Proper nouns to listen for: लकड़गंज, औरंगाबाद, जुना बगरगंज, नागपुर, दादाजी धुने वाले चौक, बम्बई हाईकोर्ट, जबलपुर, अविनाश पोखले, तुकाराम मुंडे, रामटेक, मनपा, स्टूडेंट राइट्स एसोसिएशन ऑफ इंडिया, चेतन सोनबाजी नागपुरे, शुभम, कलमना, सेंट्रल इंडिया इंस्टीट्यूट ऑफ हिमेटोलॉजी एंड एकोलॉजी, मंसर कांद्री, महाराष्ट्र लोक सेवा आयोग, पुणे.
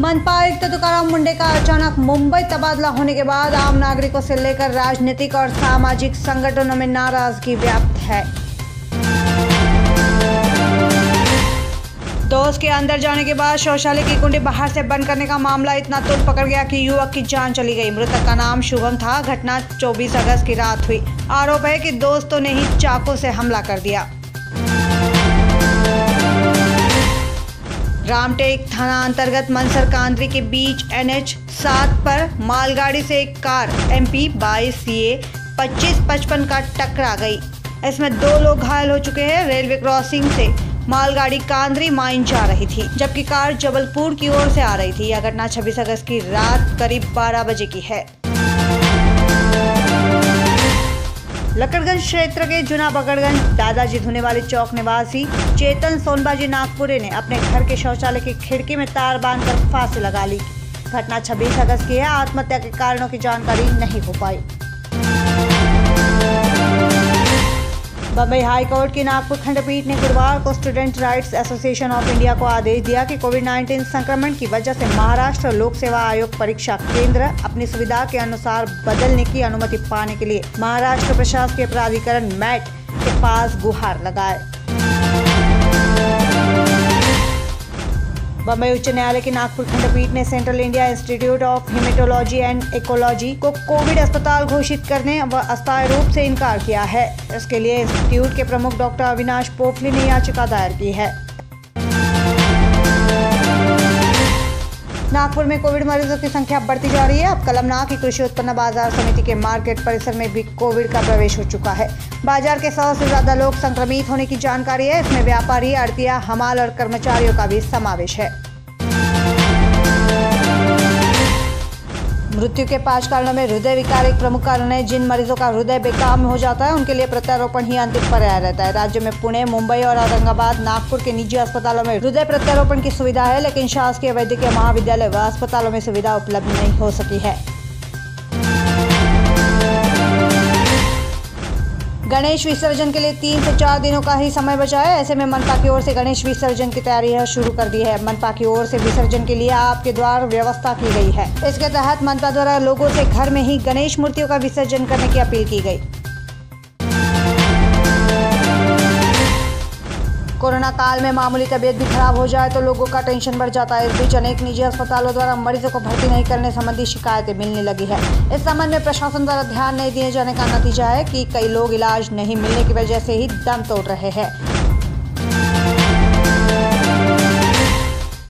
मनपा आयुक्त तुकाराम मुंडे का अचानक मुंबई तबादला होने के बाद आम नागरिकों से लेकर राजनीतिक और सामाजिक संगठनों में नाराजगी व्याप्त है। दोष के अंदर जाने के बाद शौचालय की कुंडी बाहर से बंद करने का मामला इतना तुरंत पकड़ गया कि युवक की जान चली गई। मृतक का नाम शुभम था। घटना 24 अगस्त की रात हुई। आरोप है कि दोस्तों ने ही चाकू से हमला कर दिया। रामटेक थाना अंतर्गत मंसर कांद्री के बीच NH-7 पर मालगाड़ी से एक कार MP-22 CA-25-55 का टकरा गई। इसमें 2 लोग घायल हो चुके हैं। रेलवे क्रॉसिंग से मालगाड़ी कांद्री माइन जा रही थी जबकि कार जबलपुर की ओर से आ रही थी। यह घटना 26 अगस्त की रात करीब 12 बजे की है। लकड़गंज क्षेत्र के जुना बगरगंज दादाजी धुने वाले चौक निवासी चेतन सोनबाजी नागपुरे ने अपने घर के शौचालय की खिड़की में तार बांधकर फांसी लगा ली। घटना 26 अगस्त की है। आत्महत्या के कारणों की जानकारी नहीं हो पाई। बम्बई हाईकोर्ट की नागपुर खंडपीठ ने गुरुवार को स्टूडेंट राइट्स एसोसिएशन ऑफ इंडिया को आदेश दिया कि कोविड-19 संक्रमण की वजह से महाराष्ट्र लोक सेवा आयोग परीक्षा केंद्र अपनी सुविधा के अनुसार बदलने की अनुमति पाने के लिए महाराष्ट्र प्रशासकीय प्राधिकरण मैट के पास गुहार लगाए। बम्बई उच्च न्यायालय की नागपुर खंडपीठ ने सेंट्रल इंडिया इंस्टीट्यूट ऑफ हिमेटोलॉजी एंड एकोलॉजी को कोविड अस्पताल घोषित करने व अस्थायी रूप से इनकार किया है। इसके लिए इंस्टीट्यूट के प्रमुख डॉक्टर अविनाश पोखले ने याचिका दायर की है। नागपुर में कोविड मरीजों की संख्या बढ़ती जा रही है। अब कलमना की कृषि उत्पन्न बाजार समिति के मार्केट परिसर में भी कोविड का प्रवेश हो चुका है। बाजार के 100 से ज्यादा लोग संक्रमित होने की जानकारी है। इसमें व्यापारी, आड़तिया, हमाल और कर्मचारियों का भी समावेश है। मृत्यु के 5 कारणों में हृदय विकार एक प्रमुख कारण है। जिन मरीजों का हृदय बेकाम हो जाता है उनके लिए प्रत्यारोपण ही अंतिम पर्याय रहता है। राज्य में पुणे, मुंबई और औरंगाबाद, नागपुर के निजी अस्पतालों में हृदय प्रत्यारोपण की सुविधा है, लेकिन शासकीय वैद्यकीय महाविद्यालय व अस्पतालों में सुविधा उपलब्ध नहीं हो सकी है। गणेश विसर्जन के लिए 3 से 4 दिनों का ही समय बचा है। ऐसे में मनपा की ओर से गणेश विसर्जन की तैयारी शुरू कर दी है। मनपा की ओर से विसर्जन के लिए आपके द्वार व्यवस्था की गई है। इसके तहत मनपा द्वारा लोगों से घर में ही गणेश मूर्तियों का विसर्जन करने की अपील की गई। कोरोना काल में मामूली तबीयत भी खराब हो जाए तो लोगों का टेंशन बढ़ जाता है। इस बीच अनेक निजी अस्पतालों द्वारा मरीजों को भर्ती नहीं करने संबंधी शिकायतें मिलने लगी है। इस संबंध में प्रशासन द्वारा ध्यान नहीं दिए जाने का नतीजा है कि कई लोग इलाज नहीं मिलने की वजह से ही दम तोड़ रहे हैं।